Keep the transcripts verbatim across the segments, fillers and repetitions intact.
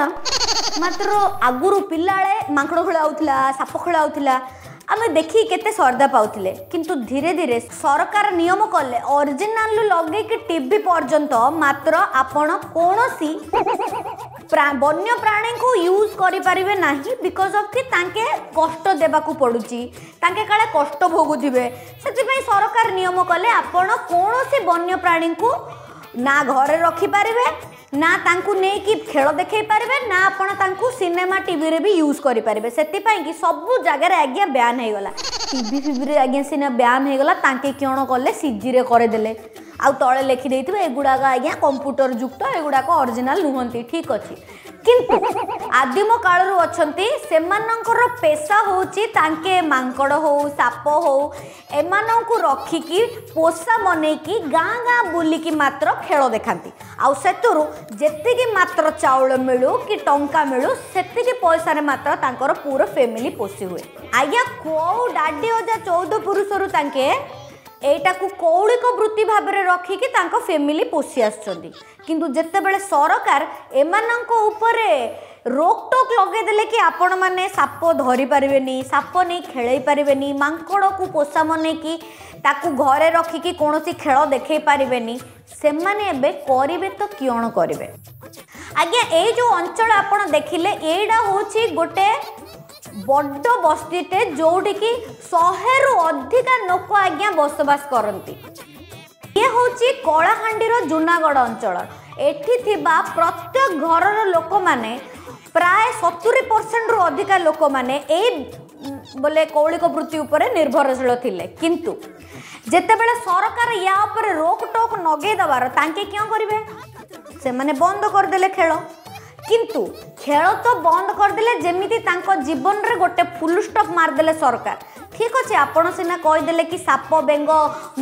मात्र आगुरी पिलाड़े माकड़खोल आउला सापखोल आउला आम देखिए केते श्रद्धा पाते किंतु धीरे धीरे सरकार नियम कले ओरिजिनल लगे कि टीवी पर्यंत मात्र आपण कौन सी वन्य प्राणी को यूज करें ना बिकज अफ कि कष्ट देवा पड़ुची तांके काले कष्ट भोगुवे से सरकार नियम कले आपण कौन सी वन्य प्राणी को ना घरे रखिपारे ना तांकु नहीं खेल देखई पारे ना आपको सिनेमा टीवी रे भी यूज करें से सबू जगार आज्ञा ब्यान होगला टीवी फिवी आज्ञा सीना ब्यान होगला कौन कले सीजी करदेले आउ तले लिखिदे एगुड़ाक आज्ञा कंप्यूटर युक्त एगुड़ाक ओरिजिनल नुहंती ठीक अच्छे किंतु आदिम कालू अच्छा से पेशा होंगे मांकड़ हो साप हो एम को रखिकी पोषा मनईकी गाँ गाँ बुलिकी मात्र खेल देखाती आउ सेतुरु मात्र चाउल मिलू कि टंका मिलू से पैसा मात्र तांकर पूरा फैमिली पोषी हुए आज्ञा कौ डाडी अजा चौदह पुरुष रु तांके एटा को कौड़िक वृत्ति भाव में रखिकी फैमिली पोषि आसुच्चंदी किंतु जेतेबेले सरकार एमानंको उपरे रोकटोक लगेदेले कि आपण माने साप धरी पारिबेनी साप नहीं खेलई पारिबेनी मांकड़ को पोषा मने कि ताकू घरे रखिकी कौन सी खेल देखई पारिबेनी से माने एबे करिवे तो किण करिवे आज्ञा ए जो अंचल आपण देखिले एडा होची गोटे बड़ बस्तीटे जोटी की शहे रु अधिका लोक आज्ञा बसवास करती ये हूँ कलाहांडी जूनागढ़ अंचल एठी थिबा प्रत्येक घरर लोक माने प्राय सत्तरी परसेंट रु अधिका लोक माने ए बोले कौलिक वृत्ति उपरे निर्भरशील थिले किंतु जेतेबेले सरकार या उपरे रोकटोक नगे दबार तांके क्यों करिवे से माने बंद करदेले खेल किंतु खेल तो बंद करदेले जमीती जीवन रे गोटे फुल स्टॉप मारदेले सरकार ठीक अच्छे आपड़ सीना कहीदेले कि साप बेंग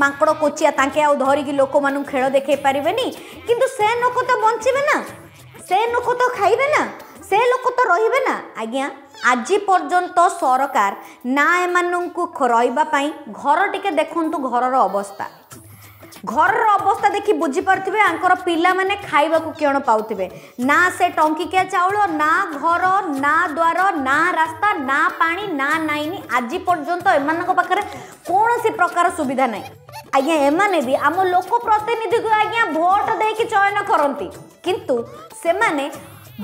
मांकड़ कोचिया तांके आउ धरिकी लोक मानू खेल देखे पारिबेनी किंतु से लोक तो बंचीबे ना से लोक तो खाइबे ना से लोक तो रहीबे ना आज्ञा आज पर्यंत सरकार ना एमानंकु रहिबा पाई घर टिके देखंतु घरर अवस्था घर अवस्था देखी बुझीपे आंकर पिला माने खाइबा को क्यों पाते ना से टंकिकिया चाउल ना घर ना द्वार ना रास्ता ना पानी ना नाइन आज पर्यंत एमान पाखरे कौन सी प्रकार सुविधा ना आज्ञा एमाने भी आम लोक प्रतिनिधि को आज्ञा भोट देके चयन करती किंतु से माने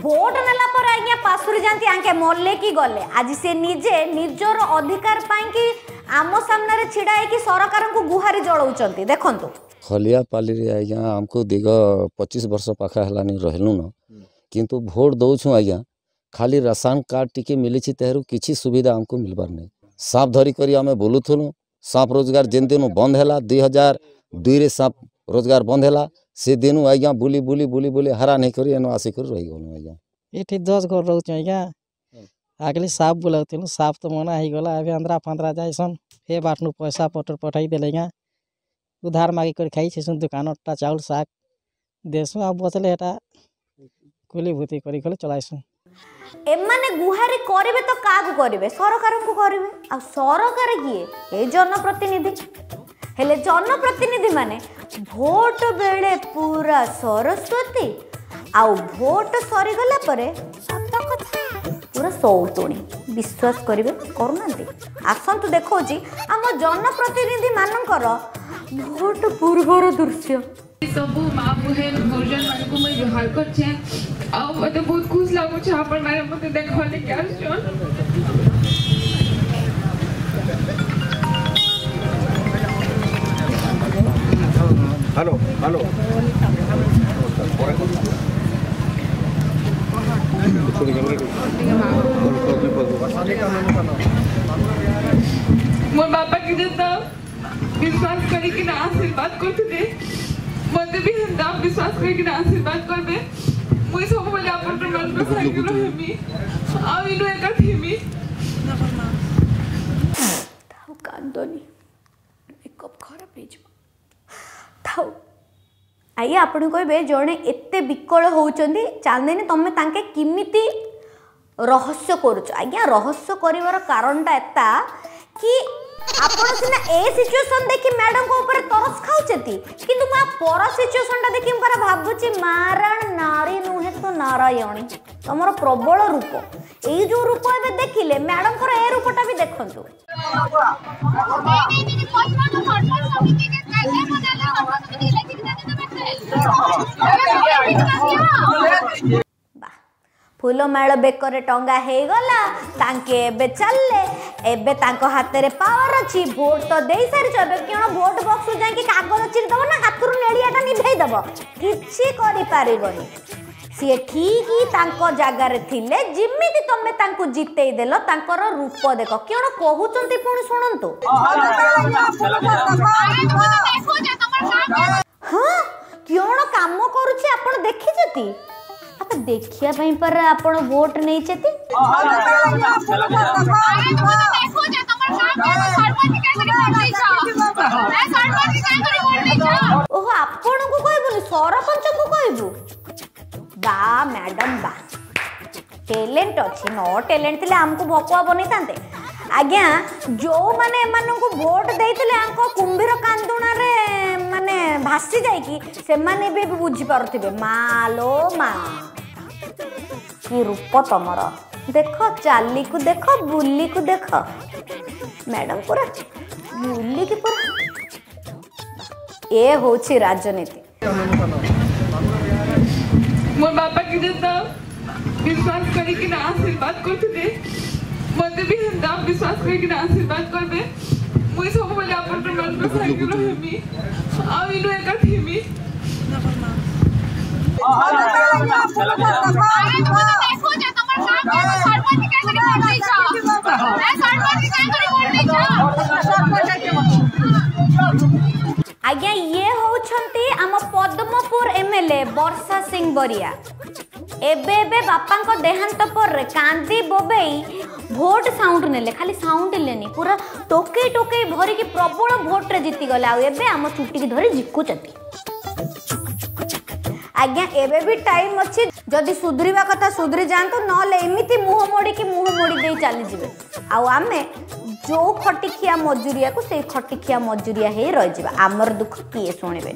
भोट नेला पर आज्ञा पासुरी जानती आंके मरले कि गले आज से निजे निजर अधिकार पाई आम सामने छिड़ा है सरकार को गुहारी जलाऊंट देखु खलिया पाली आज्ञा आमको दीघ पच्चीस वर्ष पाखा हलानी रहलुन किंतु भोट दौछु आज्ञा खाली राशन कार्ड टी मिली तेरु किसी सुविधा आमको मिलबार नहीं सांप धरिक आम बुलूलु सांप रोजगार जेन दिन बंद है दुई हजार दुई रे सांप रोजगार बंद है से दिन आज्ञा बुली बुली बुली बुली हरा नहीं करी एन आसिक रहीगलु आज्ञा ये दस घर रोच आज्ञा आगे साफ बुलाऊँ साफ तो मना हो गला अभी आंध्रा फांद्रा जाइसन हे बाटन पैसा पटर पठाई देले आज्ञा उधार मागिक खाई सेसन दुकान टा चाउल साग देसु आ बचले हेटा कुली भूती करी खले चलाइसु एमाने गुहारी करिवे तो कागु करिवे सरकार को करिवे आ सरकार किए ए जनप्रतिनिधि हेले जनप्रतिनिधि माने भोट बेले पूरा सरस्वती आ भोट सरी गला परे सत कथा पूरा सौतुणी विश्वास करिवे करूनांती आसंतु देखौ जी हम जनप्रतिनिधि मानकर बहुत पूर्वर दृश्य सबू माँ बहन गुर्जर मान को मैं जोहार करछे आ मते बहुत खुश लागो छ अपन मारे मते देखले के आछन हेलो हेलो थोड़ी कैमरा मोर बाबा की जता विश्वास करी कि ना आशीर्वाद करते दे मते भी हंदा विश्वास करी कि ना आशीर्वाद कर दे मुई सब बोले अपन मन पर साइकिल रहमी आ इनो एका थीमी ताऊ कांदोनी मेकअप खराब हो जब ताऊ आइए आपण कहबे जणे एते विकल होचंदी चांदनी तमे तांके किमिति रहस्य करूछ आज्ञा रहस्य करिवार कारणटा एता कि आपण सिना ए सिचुएशन देखि मैडम को ऊपर तरस खाउचेती किंतु मा पर सिचुएशन ता देखि पर भाबुची मारण नारी नुहे तो नारायणी तमरो प्रबल रूप ए जो रूप एबे देखिले मैडम को ए रूपटा भी देखंतु फूलमाल बेकर टंगा हो गला तांके एबे चलले एबे तांको हाथ रे पावर अच्छी भोट तो दे सारी एबे कौन भोट बक्स जाए कि कागज चिर दब ना हाथ नेड़ियाटा निभे दब किसी करें सी ठीक ही तांको जगार थिले जिमिति तमे तांको जितेई देलो तांकर रूप देख कौन कहउचंती पुणी सुनंतु हां कौन काम करूची आपण देखिचेती देखिया पर आपण वोट नहीं चेती ओहो आपण को कहबो सरपंच को कहबो बा मैडम बा टैलेंट अछि नो टैलेंट थिले हमको भकुआ बनि तांते आज्ञा जो माने एमाननको वोट देइतिले आंको कुंभीर कांदुना रे माने भासी जाय कि से माने बे बुझि पारथिबे मालो मा ये रूप तमर देख चाली को देख बुली को देख मैडम पूरा बुली की पूरा ये हो छी राजनीति मोर बापा के जता विश्वास करी कि ना आशीर्वाद करते दे मते भी हंदा विश्वास करी कि ना आशीर्वाद करबे मुई सब बोले अपन पर मन पे साइकिल हेमी आ इनो एका थीमी आज्ञा ये होउछंती हम पद्मपुर एमएलए वर्षा सिंह बरिया एबे एबे बापा को देहांत पर कांदी बोबई भोट साउंड नेले खाली साउंड लेनी पूरा टोके टोके भरी की प्रबल भोट रे जीति गला आ एबे हम चुट्टी की धरी जिकुचती आज्ञा एबे भी टाइम अच्छी जदि सुधरवा कथा सुधरी जातु ना एमती मुह मोड़िकी मुह मोड़ी चलीजे आमे जो खटिकिया मजूरिया को से खटिकिया मजूरिया ही रही आमर दुख किए शुणबे